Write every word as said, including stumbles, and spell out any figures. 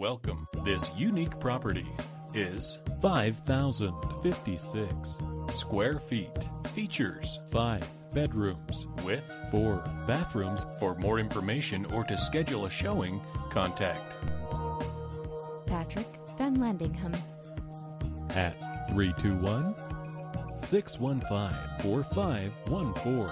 Welcome. This unique property is five thousand fifty-six square feet. Features five bedrooms with four bathrooms. For more information or to schedule a showing, contact Patrick Van Landingham at three two one, six one five, four five one four.